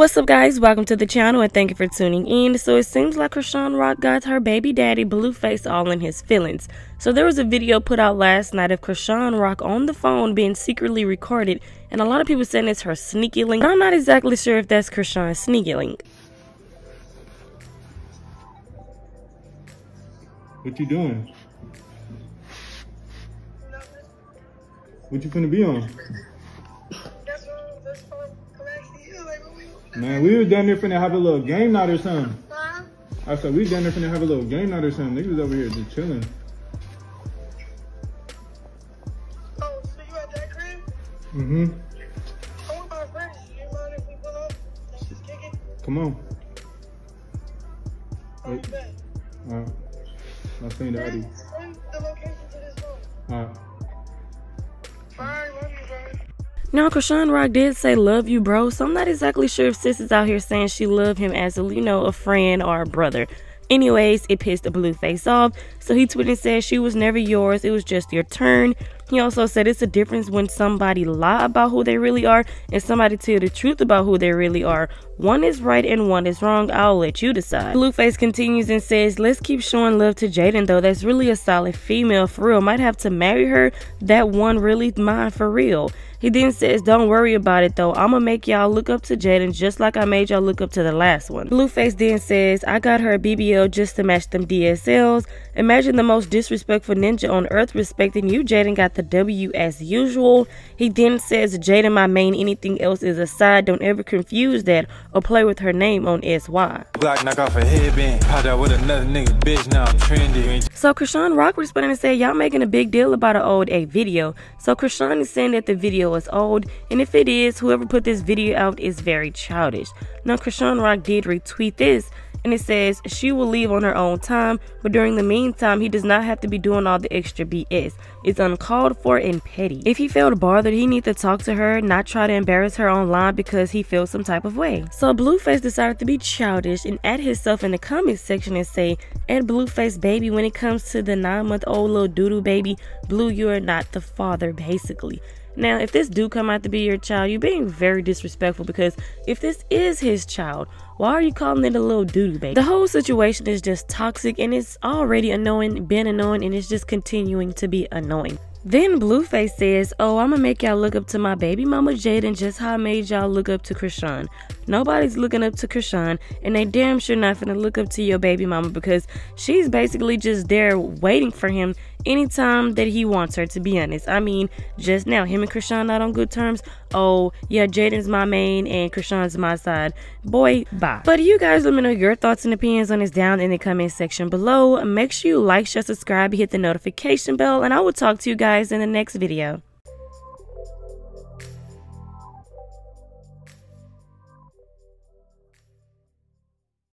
What's up, guys? Welcome to the channel and thank you for tuning in. So it seems like Chrisean Rock got her baby daddy Blueface all in his feelings. So there was a video put out last night of Chrisean Rock on the phone being secretly recorded, and a lot of people saying it's her sneaky link, but I'm not exactly sure if that's Chrisean's sneaky link. What you doing? What you finna be on? Man, we was down there finna have a little game night or something. Huh? I said we down there finna have a little game night or something. Niggas over here just chilling. Oh, so you at that crib? Mm-hmm. I'm with my friends. You mind if we pull up and just kick it? Come on. I'll be back. Alright. I'll send the ID. Send the location to this phone. Alright. Alright, love you, brother. Now, Chrisean Rock did say love you, bro, so I'm not exactly sure if sis is out here saying she loved him as, a friend or a brother. Anyways, it pissed the Blueface off, so he tweeted and said she was never yours, it was just your turn. He also said it's a difference when somebody lie about who they really are and somebody tell the truth about who they really are. One is right and one is wrong, I'll let you decide. Blueface continues and says, let's keep showing love to Jaidyn though, that's really a solid female for real, might have to marry her, that one really mine for real. He then says, don't worry about it though, I'ma make y'all look up to Jaidyn just like I made y'all look up to the last one. Blueface then says, I got her a BBL just to match them DSLs. Imagine the most disrespectful ninja on earth respecting you, Jaidyn got the W as usual. He then says, Jaidyn my main, anything else is aside, don't ever confuse that or play with her name on SY. So Chrisean Rock responded and said, y'all making a big deal about an old A video. So Chrisean is saying that the video is old, and if it is, whoever put this video out is very childish. Now Chrisean Rock did retweet this and it says she will leave on her own time, but during the meantime he does not have to be doing all the extra BS. It's uncalled for and petty. If he felt bothered, he needs to talk to her, not try to embarrass her online because he feels some type of way. So Blueface decided to be childish and add himself in the comments section and say, at Blueface baby, when it comes to the 9-month-old little doodoo baby Blue, you are not the father basically. Now, if this do come out to be your child, you're being very disrespectful because if this is his child, why are you calling it a little doodoo baby? The whole situation is just toxic and it's already annoying, been annoying, and it's just continuing to be annoying. Then Blueface says, oh, I'ma make y'all look up to my baby mama Jaidyn just how I made y'all look up to Chrisean. Nobody's looking up to Chrisean and they damn sure not finna look up to your baby mama because she's basically just there waiting for him anytime that he wants her, to be honest. I mean, just now, him and Chrisean not on good terms. Oh, yeah, Jaidyn's my main and Chrisean's my side. Boy, bye. But you guys, let me know your thoughts and opinions on this down in the comment section below. Make sure you like, share, subscribe, hit the notification bell, and I will talk to you guys in the next video.